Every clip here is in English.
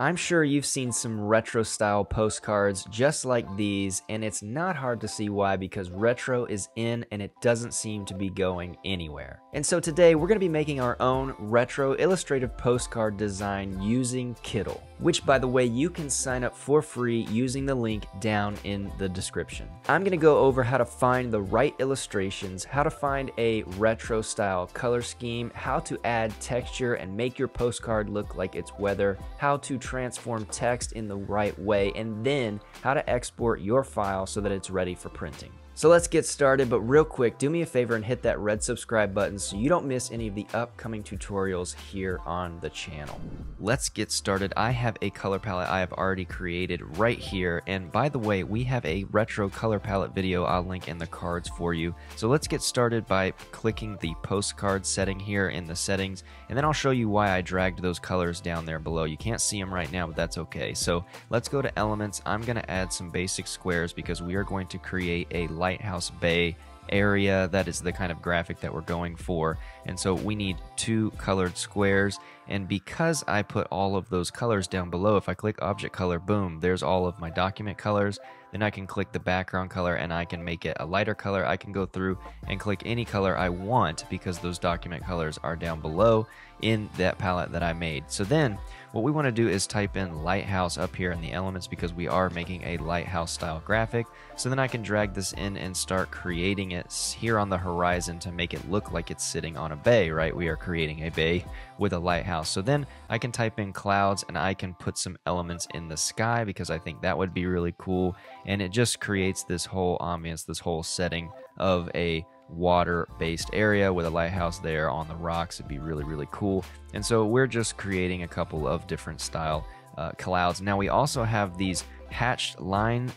I'm sure you've seen some retro style postcards just like these, and it's not hard to see why, because retro is in and it doesn't seem to be going anywhere. And so today we're going to be making our own retro illustrative postcard design using Kittl, which, by the way, you can sign up for free using the link down in the description. I'm going to go over how to find the right illustrations, how to find a retro style color scheme, how to add texture and make your postcard look like it's weather, how to transform text in the right way, and then how to export your file so that it's ready for printing. So let's get started, but real quick, do me a favor and hit that red subscribe button so you don't miss any of the upcoming tutorials here on the channel. Let's get started. I have a color palette I have already created right here, and by the way, we have a retro color palette video I'll link in the cards for you. So let's get started by clicking the postcard setting here in the settings, and then I'll show you why I dragged those colors down there below. You can't see them right now, but that's okay. So let's go to elements. I'm going to add some basic squares because we are going to create a Lighthouse Bay area. That is the kind of graphic that we're going for, and so we need two colored squares. And because I put all of those colors down below, if I click object color, boom, there's all of my document colors. Then I can click the background color and I can make it a lighter color. I can go through and click any color I want because those document colors are down below in that palette that I made. So then what we want to do is type in lighthouse up here in the elements because we are making a lighthouse style graphic. So then I can drag this in and start creating it here on the horizon to make it look like it's sitting on a bay, right? We are creating a bay with a lighthouse. So then I can type in clouds and I can put some elements in the sky because I think that would be really cool. And it just creates this whole ambiance, this whole setting of a water-based area with a lighthouse there on the rocks. It'd be really, really cool. And so we're just creating a couple of different style clouds. Now we also have these hatched line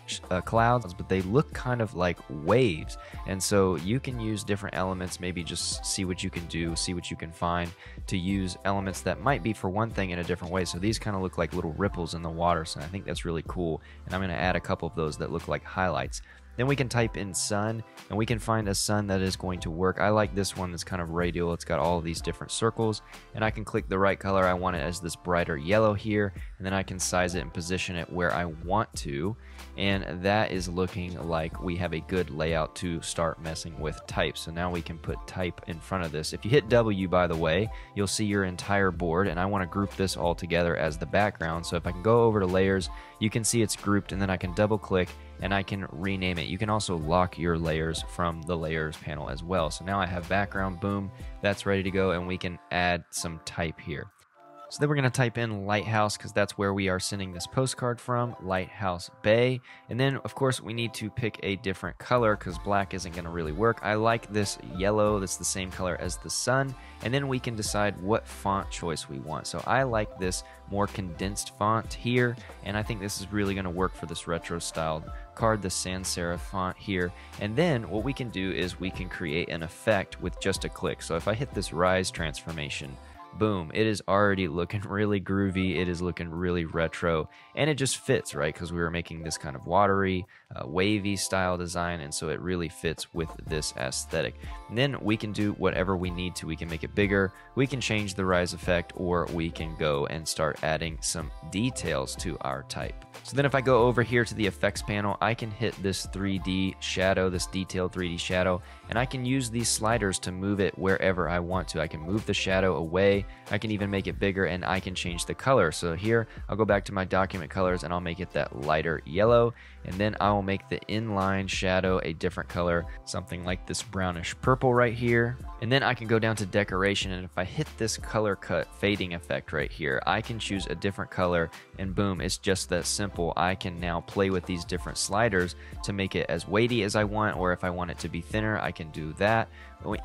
clouds, but they look kind of like waves, and so you can use different elements. Maybe just see what you can do, see what you can find to use elements that might be for one thing in a different way. So these kind of look like little ripples in the water, so I think that's really cool, and I'm going to add a couple of those that look like highlights. Then we can type in sun and we can find a sun that is going to work. I like this one that's kind of radial. It's got all of these different circles, and I can click the right color. I want it as this brighter yellow here, and then I can size it and position it where I want to. And that is looking like we have a good layout to start messing with type. So now we can put type in front of this. If you hit W, by the way, you'll see your entire board, and I want to group this all together as the background. So if I can go over to layers, you can see it's grouped, and then I can double click and I can rename it. You can also lock your layers from the layers panel as well. So now I have background, boom, that's ready to go, and we can add some type here. So then we're going to type in lighthouse because that's where we are sending this postcard from, Lighthouse Bay. And then, of course, we need to pick a different color because black isn't going to really work. I like this yellow that's the same color as the sun. And then we can decide what font choice we want. So I like this more condensed font here, and I think this is really going to work for this retro style card, the sans serif font here. And then what we can do is we can create an effect with just a click. So if I hit this rise transformation, boom, it is already looking really groovy. It is looking really retro, and it just fits, right? Because we were making this kind of watery, wavy style design, and so it really fits with this aesthetic. And then we can do whatever we need to. We can make it bigger, we can change the rise effect, or we can go and start adding some details to our type. So then if I go over here to the effects panel, I can hit this 3D shadow, this detailed 3D shadow, and I can use these sliders to move it wherever I want to. I can move the shadow away, I can even make it bigger, and I can change the color. So here I'll go back to my document colors and I'll make it that lighter yellow, and then I will make the inline shadow a different color, something like this brownish purple right here. And then I can go down to decoration, and if I hit this color cut fading effect right here, I can choose a different color, and boom, it's just that simple. I can now play with these different sliders to make it as weighty as I want, or if I want it to be thinner, I can do that.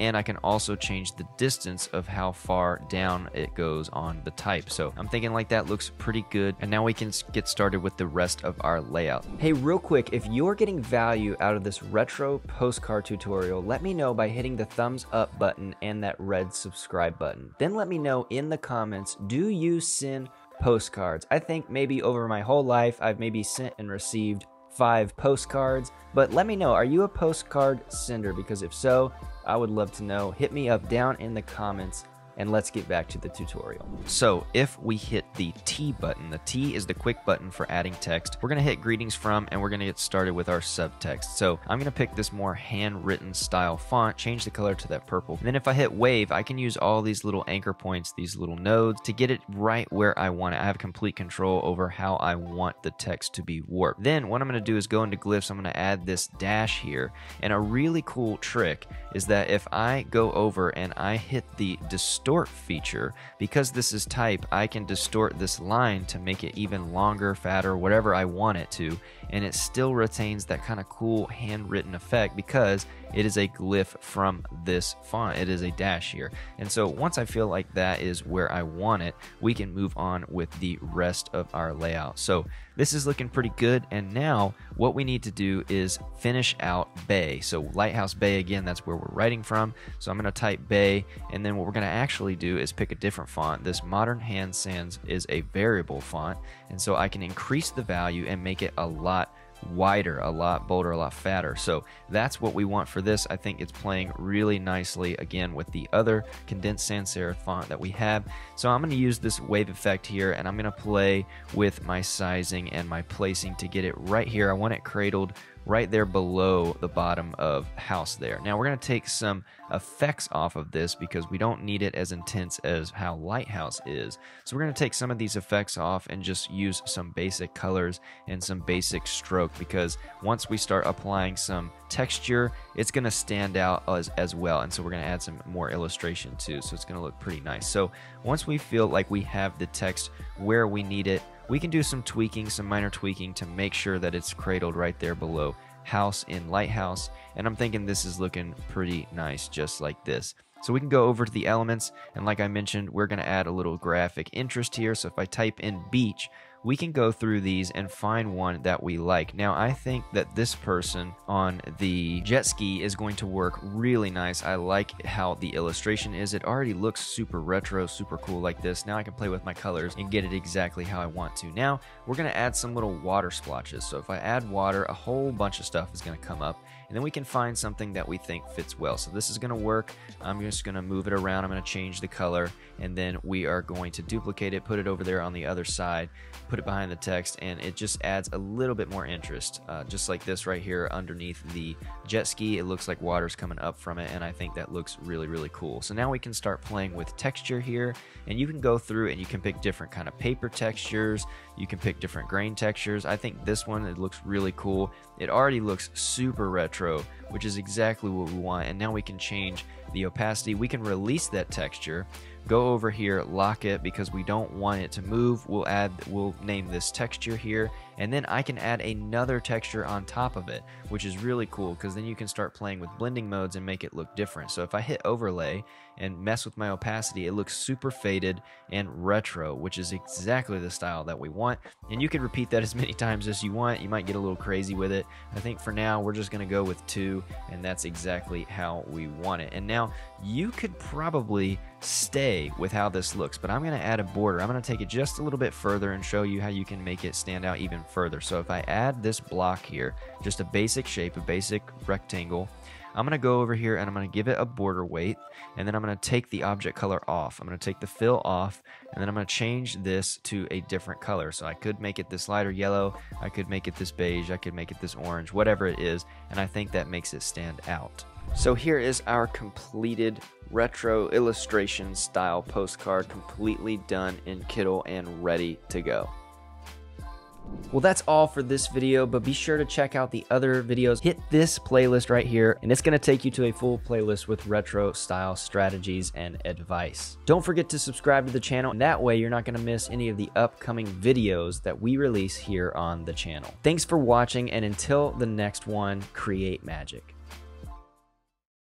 And I can also change the distance of how far down it goes on the type. So I'm thinking like that looks pretty good. And now we can get started with the rest of our layout. Hey, real quick, if you're getting value out of this retro postcard tutorial, let me know by hitting the thumbs up button and that red subscribe button. Then let me know in the comments, do you send postcards? I think maybe over my whole life, I've maybe sent and received 5 postcards, but let me know, are you a postcard sender? Because if so, I would love to know. Hit me up down in the comments and let's get back to the tutorial. So if we hit the T button, the T is the quick button for adding text. We're gonna hit greetings from, and we're gonna get started with our subtext. So I'm gonna pick this more handwritten style font, change the color to that purple. And then if I hit wave, I can use all these little anchor points, these little nodes to get it right where I want it. I have complete control over how I want the text to be warped. Then what I'm gonna do is go into glyphs, I'm gonna add this dash here. And a really cool trick is that if I go over and I hit the distort feature, because this is type, I can distort this line to make it even longer, fatter, whatever I want it to, and it still retains that kind of cool handwritten effect because it is a glyph from this font. It is a dash here. And so once I feel like that is where I want it, we can move on with the rest of our layout. So this is looking pretty good. And now what we need to do is finish out Bay. So Lighthouse Bay, again, that's where we're writing from. So I'm gonna type Bay, and then what we're gonna actually do is pick a different font. This Modern Hand Sans is a variable font. And so I can increase the value and make it a lot wider, a lot bolder, a lot fatter. So that's what we want for this. I think it's playing really nicely again with the other condensed sans serif font that we have. So I'm going to use this wave effect here, and I'm going to play with my sizing and my placing to get it right here. I want it cradled right there below the bottom of house there. Now we're going to take some effects off of this because we don't need it as intense as how Lighthouse is. So we're going to take some of these effects off and just use some basic colors and some basic stroke, because once we start applying some texture, it's going to stand out as well. And so we're going to add some more illustration too. So it's going to look pretty nice. So once we feel like we have the text where we need it, we can do some tweaking, some minor tweaking to make sure that it's cradled right there below house in Lighthouse. And I'm thinking this is looking pretty nice just like this. So we can go over to the elements. And like I mentioned, we're going to add a little graphic interest here. So if I type in beach, we can go through these and find one that we like. Now, I think that this person on the jet ski is going to work really nice. I like how the illustration is. It already looks super retro, super cool like this. Now I can play with my colors and get it exactly how I want to. Now, we're going to add some little water splotches. So if I add water, a whole bunch of stuff is going to come up, and then we can find something that we think fits well. So this is going to work. I'm just going to move it around. I'm going to change the color, and then we are going to duplicate it, put it over there on the other side, put it behind the text, and it just adds a little bit more interest. Just like this right here underneath the jet ski, it looks like water's coming up from it, and I think that looks really, really cool. So now we can start playing with texture here, and you can go through and you can pick different kind of paper textures. You can pick different grain textures. I think this one, it looks really cool. It already looks super retro, which is exactly what we want. And now we can change the opacity. We can release that texture, go over here, lock it because we don't want it to move. We'll name this texture here, and then I can add another texture on top of it, which is really cool because then you can start playing with blending modes and make it look different. So if I hit overlay and mess with my opacity, it looks super faded and retro, which is exactly the style that we want. And you can repeat that as many times as you want. You might get a little crazy with it. I think for now, we're just gonna go with 2, and that's exactly how we want it. And now you could probably stay with how this looks, but I'm gonna add a border. I'm gonna take it just a little bit further and show you how you can make it stand out even further. So if I add this block here, just a basic shape, a basic rectangle, I'm going to go over here and I'm going to give it a border weight, and then I'm going to take the object color off. I'm going to take the fill off, and then I'm going to change this to a different color. So I could make it this lighter yellow, I could make it this beige, I could make it this orange, whatever it is, and I think that makes it stand out. So here is our completed retro illustration style postcard, completely done in Kittl and ready to go. Well, that's all for this video, but be sure to check out the other videos. Hit this playlist right here, and it's going to take you to a full playlist with retro style strategies and advice. Don't forget to subscribe to the channel, and that way you're not going to miss any of the upcoming videos that we release here on the channel. Thanks for watching, and until the next one, create magic.